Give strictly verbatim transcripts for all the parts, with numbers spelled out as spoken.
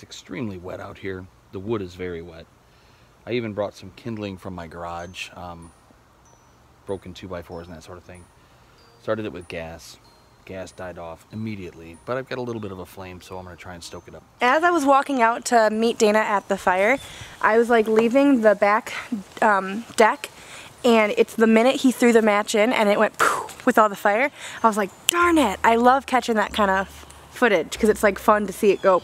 It's extremely wet out here. The wood is very wet. I even brought some kindling from my garage, um, broken two by fours and that sort of thing. Started it with gas. Gas died off immediately, but I've got a little bit of a flame, so I'm going to try and stoke it up. As I was walking out to meet Dana at the fire, I was like leaving the back um, deck, and it's the minute he threw the match in and it went poof with all the fire. I was like, darn it. I love catching that kind of footage because it's like fun to see it go,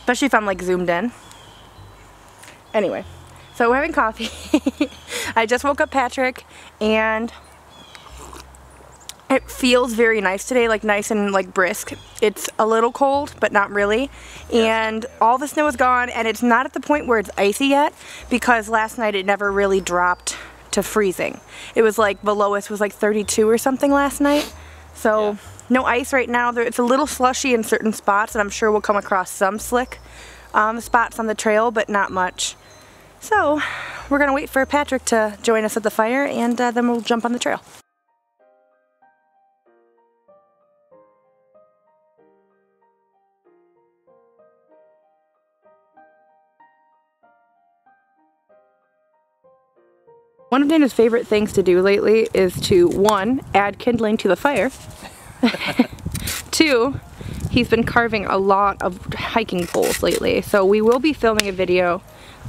especially if I'm like zoomed in. Anyway, so we're having coffee. I just woke up Patrick, and it feels very nice today, like nice and like brisk. It's a little cold, but not really. And all the snow is gone, and it's not at the point where it's icy yet, because last night it never really dropped to freezing. It was like the lowest was like thirty-two or something last night. So yeah. No ice right now. It's a little slushy in certain spots, and I'm sure we'll come across some slick um, spots on the trail, but not much. So we're gonna wait for Patrick to join us at the fire, and uh, then we'll jump on the trail. One of Dana's favorite things to do lately is to, one, add kindling to the fire. Two, he's been carving a lot of hiking poles lately. So we will be filming a video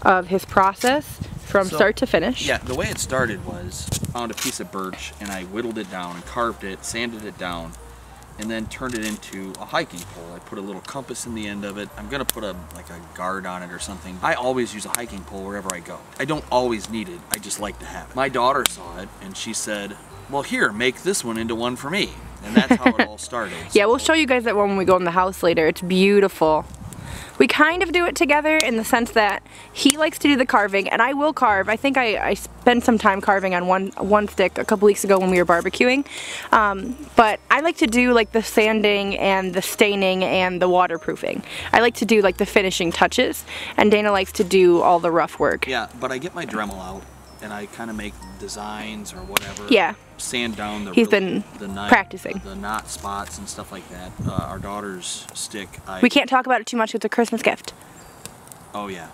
of his process from so, start to finish. Yeah, the way it started was, found a piece of birch and I whittled it down and carved it, sanded it down, and then turned it into a hiking pole. I put a little compass in the end of it. I'm gonna put a like a guard on it or something. I always use a hiking pole wherever I go. I don't always need it, I just like to have it. My daughter saw it and she said, well here, make this one into one for me. And that's how it all started. So yeah, we'll show you guys that one when we go in the house later. It's beautiful. We kind of do it together in the sense that he likes to do the carving and I will carve. I think I, I spent some time carving on one one stick a couple weeks ago when we were barbecuing. Um, but I like to do like the sanding and the staining and the waterproofing. I like to do like the finishing touches, and Dana likes to do all the rough work. Yeah, but I get my Dremel out and I kind of make designs or whatever. Yeah. Sand down the He's really, been the knot, practicing. The knot spots and stuff like that. Uh, our daughter's stick. I, we can't talk about it too much. It's a Christmas gift. Oh yeah.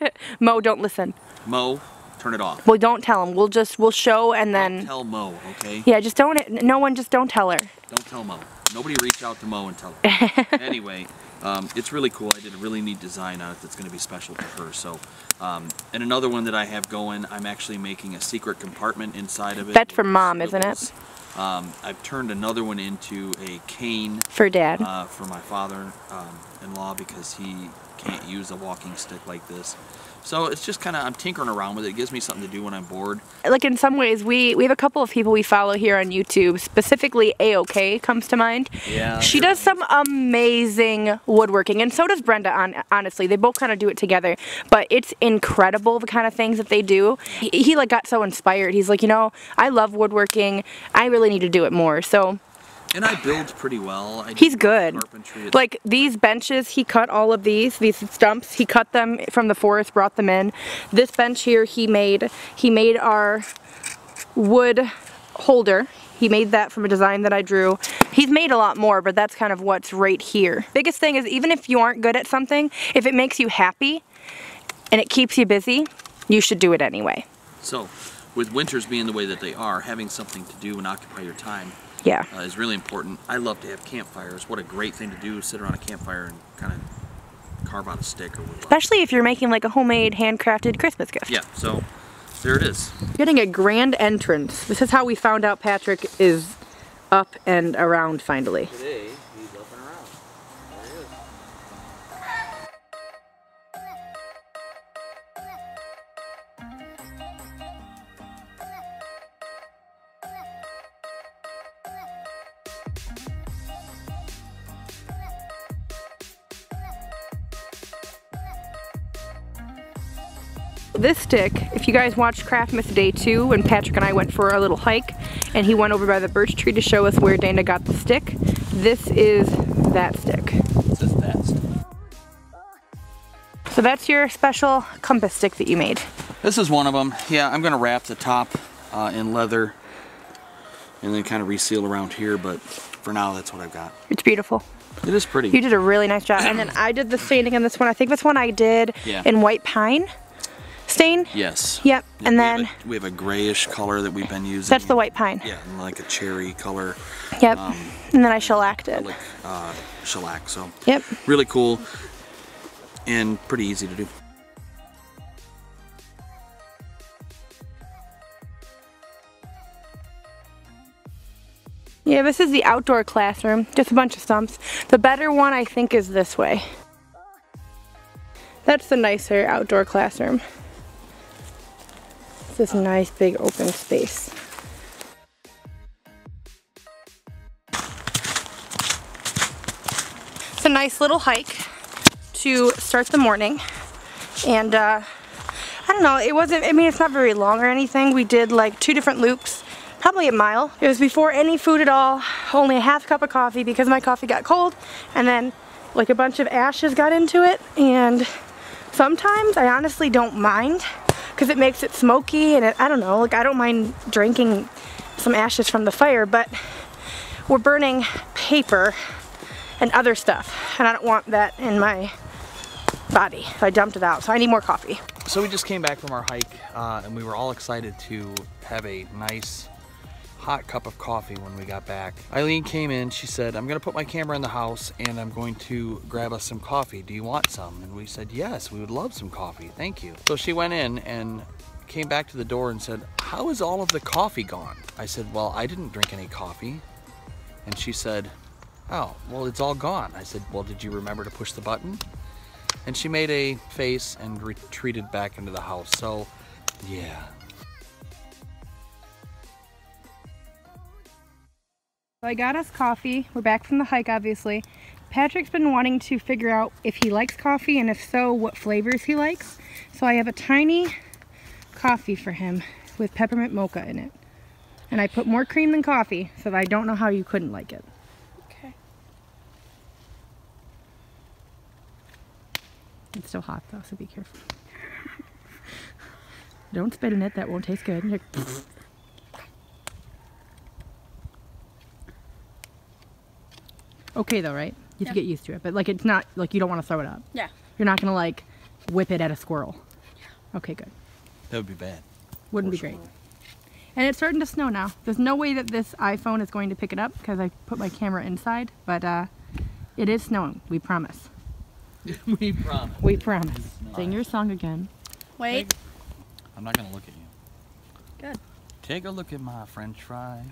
No. Mo, don't listen. Mo, turn it off. Well, don't tell him. We'll just we'll show and then. Don't tell Mo, okay? Yeah, just don't. No one, just don't tell her. Don't tell Mo. Nobody reach out to Mo and tell her. Anyway. Um, it's really cool. I did a really neat design on it that's going to be special to her. So, um, and another one that I have going, I'm actually making a secret compartment inside of it. That's for Mom, isn't it? Um, I've turned another one into a cane. For Dad. Uh, for my father-in-law, um, because he can't use a walking stick like this. So it's just kind of, I'm tinkering around with it. It gives me something to do when I'm bored. Like in some ways, we, we have a couple of people we follow here on YouTube, specifically A O K comes to mind. Yeah. She does some amazing woodworking, and so does Brenda, on, honestly. They both kind of do it together, but it's incredible the kind of things that they do. He, he like got so inspired. He's like, you know, I love woodworking. I really need to do it more, so. And I build pretty well. I He's good. Like these benches, he cut all of these, these stumps. He cut them from the forest, brought them in. This bench here he made. He made our wood holder. He made that from a design that I drew. He's made a lot more, but that's kind of what's right here. Biggest thing is, even if you aren't good at something, if it makes you happy and it keeps you busy, you should do it anyway. So, with winters being the way that they are, having something to do and occupy your time, yeah, uh, is really important. I love to have campfires. What a great thing to do, sit around a campfire and kind of carve out a stick or whatever. Especially if you're making like a homemade, handcrafted Christmas gift. Yeah, so there it is. Getting a grand entrance. This is how we found out Patrick is up and around finally. Today, he's up and around. There he is. This stick, if you guys watched Craftmas Day two when Patrick and I went for a little hike and he went over by the birch tree to show us where Dana got the stick, this is that stick. This is that stick. So that's your special compass stick that you made. This is one of them. Yeah, I'm going to wrap the top uh, in leather and then kind of reseal around here, but for now that's what I've got. It's beautiful. It is pretty. You did a really nice job. And then I did the staining on this one. I think this one I did yeah. in white pine stain. Yes. Yep. Yeah, and we then have a, we have a grayish color that we've been using. That's the white pine. Yeah, and like a cherry color. Yep. Um, and then I shellacked it. I like uh, shellac. So. Yep. Really cool, and pretty easy to do. Yeah, this is the outdoor classroom, just a bunch of stumps. The better one, I think, is this way. That's the nicer outdoor classroom. It's this nice big open space. It's a nice little hike to start the morning. And uh, I don't know, it wasn't, I mean, it's not very long or anything. We did like two different loops. Probably a mile. It was before any food at all, only a half cup of coffee because my coffee got cold, and then like a bunch of ashes got into it, and sometimes I honestly don't mind because it makes it smoky, and it, I don't know, like I don't mind drinking some ashes from the fire, but we're burning paper and other stuff, and I don't want that in my body. So I dumped it out, so I need more coffee. So we just came back from our hike, uh, and we were all excited to have a nice hot cup of coffee when we got back. Eileen came in, she said, I'm gonna put my camera in the house and I'm going to grab us some coffee. Do you want some? And we said, yes, we would love some coffee, thank you. So she went in and came back to the door and said, how is all of the coffee gone? I said, well, I didn't drink any coffee. And she said, oh, well, it's all gone. I said, well, did you remember to push the button? And she made a face and retreated back into the house, so yeah. So I got us coffee. We're back from the hike, obviously. Patrick's been wanting to figure out if he likes coffee, and if so, what flavors he likes. So I have a tiny coffee for him with peppermint mocha in it. And I put more cream than coffee, so I don't know how you couldn't like it. Okay. It's still hot though, so be careful. Don't spit in it, that won't taste good. Okay though, right? You have yeah. to get used to it, but like it's not, like you don't want to throw it up. Yeah. You're not going to like whip it at a squirrel. Yeah. Okay, good. That would be bad. Wouldn't be great. And it's starting to snow now. There's no way that this iPhone is going to pick it up because I put my camera inside, but uh, it is snowing, we promise. we promise. We promise. Sing your song again. Wait. I'm not going to look at you. Good. Take a look at my french fry.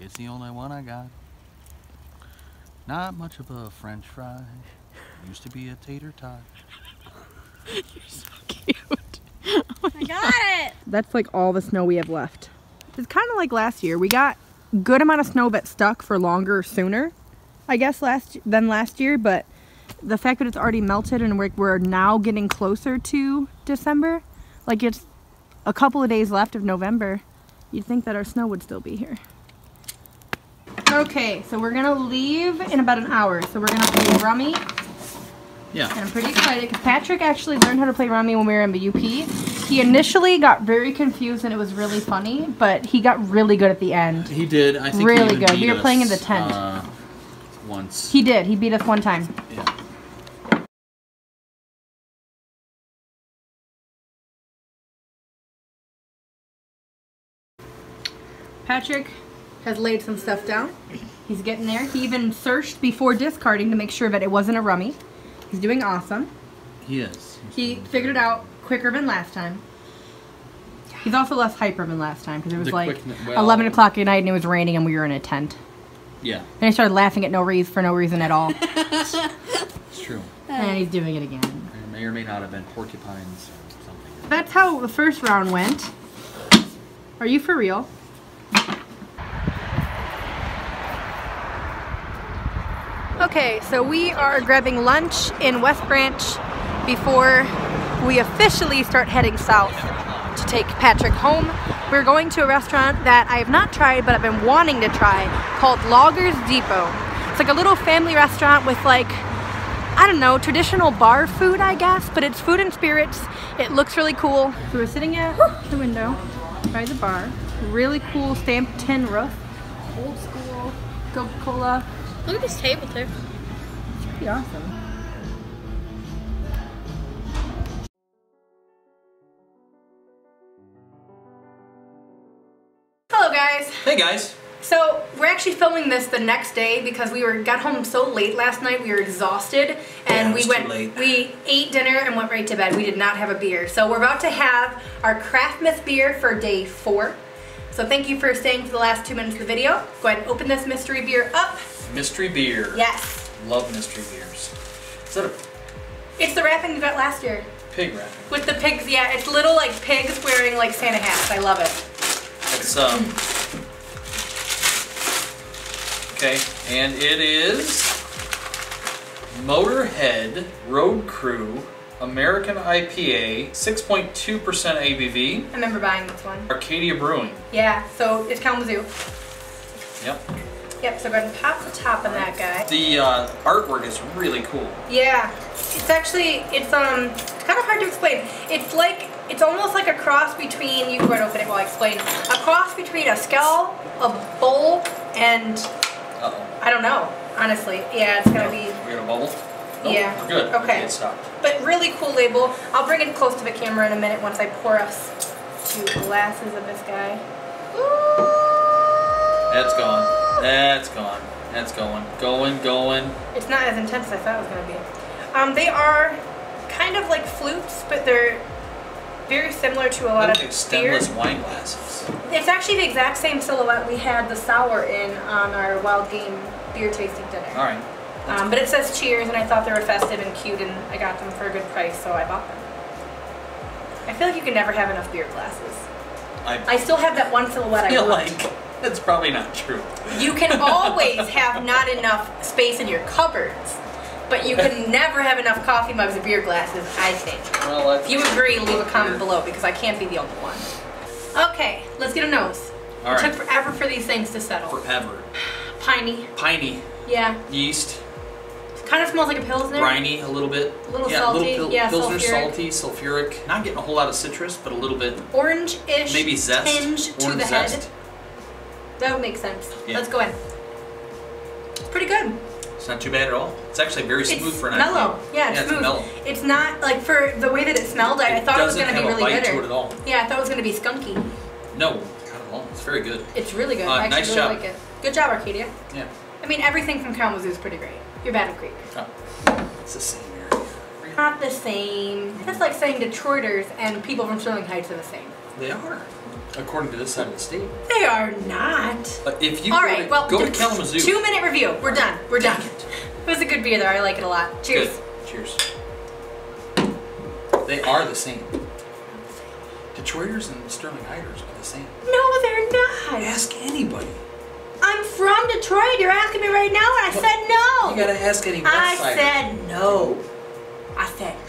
It's the only one I got. Not much of a french fry. Used to be a tater tot. You're so cute. Oh, I got it! That's like all the snow we have left. It's kind of like last year. We got a good amount of snow but stuck for longer sooner, I guess, last than last year. But the fact that it's already melted and we're, we're now getting closer to December, like it's a couple of days left of November, you'd think that our snow would still be here. Okay, so we're gonna leave in about an hour. So we're gonna play rummy. Yeah. And I'm pretty excited because Patrick actually learned how to play rummy when we were in B U P. He initially got very confused and it was really funny, but he got really good at the end. He did. I think really he good. Beat we were us, playing in the tent uh, once. He did. He beat us one time. Yeah. Patrick has laid some stuff down. He's getting there. He even searched before discarding to make sure that it wasn't a rummy. He's doing awesome. He is. He figured it out quicker than last time. He's also less hyper than last time because it was the like quick, well, eleven o'clock at night and it was raining and we were in a tent. Yeah. And I started laughing at no reason for no reason at all. It's true. And he's doing it again. It may or may not have been porcupines or something. That's how the first round went. Are you for real? Okay, so we are grabbing lunch in West Branch before we officially start heading south to take Patrick home. We're going to a restaurant that I have not tried but I've been wanting to try called Loggers Depot. It's like a little family restaurant with like, I don't know, traditional bar food I guess, but it's food and spirits. It looks really cool. So we're sitting at the window by the bar. Really cool stamped tin roof. Old school Coca-Cola. Look at this table, too. That'd be awesome. Hello guys. Hey guys. So we're actually filming this the next day because we were got home so late last night. We were exhausted, and yeah, we went. Too late. We ate dinner and went right to bed. We did not have a beer, so we're about to have our Craftmas beer for day four. So thank you for staying for the last two minutes of the video. Go ahead and open this mystery beer up. Mystery beer. Yes. Love mystery beers. Is that a? It's the wrapping we got last year. Pig wrapping. With the pigs, yeah. It's little like pigs wearing like Santa hats. I love it. It's um. Okay, and it is Motorhead Road Crew American I P A, six point two percent A B V. I remember buying this one. Arcadia Brewing. Yeah, so it's Kalamazoo. Yep. Yep, so go ahead and pop the top on that guy. The uh, artwork is really cool. Yeah, it's actually, it's um, it's kind of hard to explain. It's like, it's almost like a cross between, you can go ahead and open it while I explain, a cross between a skull, a bowl, and... Uh-oh. I don't know, honestly. Yeah, it's gonna no, be. We got a bubble. No, yeah. We're good. Okay. It's stopped. But really cool label. I'll bring it close to the camera in a minute once I pour us two glasses of this guy. Ooh. That's gone. That's gone. That's going. Going. Going. It's not as intense as I thought it was gonna be. Um, they are kind of like flutes, but they're very similar to a lot of stainless wine glasses. It's actually the exact same silhouette we had the sour in on our wild game beer tasting dinner. All right. Um, cool. But it says cheers, and I thought they were festive and cute, and I got them for a good price, so I bought them. I feel like you can never have enough beer glasses. I, I still have that one silhouette I, I feel want. like that's probably not true. You can always have not enough space in your cupboards. But you can never have enough coffee mugs and beer glasses, I think. Well, if you agree, leave a comment below because I can't be the only one. Okay, let's get a nose. All right. It took forever for these things to settle. Forever. Piney. Piney. Yeah. Yeast. It kind of smells like a pilsner. Briny a little bit. A little yeah, salty. A little pil yeah, pilsner, sulfuric. salty, sulfuric. Not getting a whole lot of citrus, but a little bit. Orange-ish. Maybe zest. Tinge Orange to the zest. head. That would make sense. Yeah. Let's go in. It's pretty good. It's not too bad at all. It's actually very smooth it's for an I P A. Mellow. Yeah, it's yeah, smooth. It's mellow. It's not like for the way that it smelled. I, I thought it, it was going to be really bitter. It doesn't have a bite to it at all. Yeah, I thought it was going to be skunky. No, not at all. It's very good. It's really good. Uh, I nice actually job. Really like it. Good job, Arcadia. Yeah. I mean, everything from Kalamazoo is pretty great. You're Battle Creek. Oh, it's the same area. Not the same. That's like saying Detroiters and people from Sterling Heights are the same. They are. According to this side of the state. They are not. But if you All go, right, to, well, go to Kalamazoo. Two minute review. We're done. We're done. It was a good beer though. I like it a lot. Cheers. Good. Cheers. They are the same. Detroiters and Sterling Heights are the same. No, they're not. Ask anybody. I'm from Detroit. You're asking me right now and I but said no. You gotta ask any West I Sider. said no. I said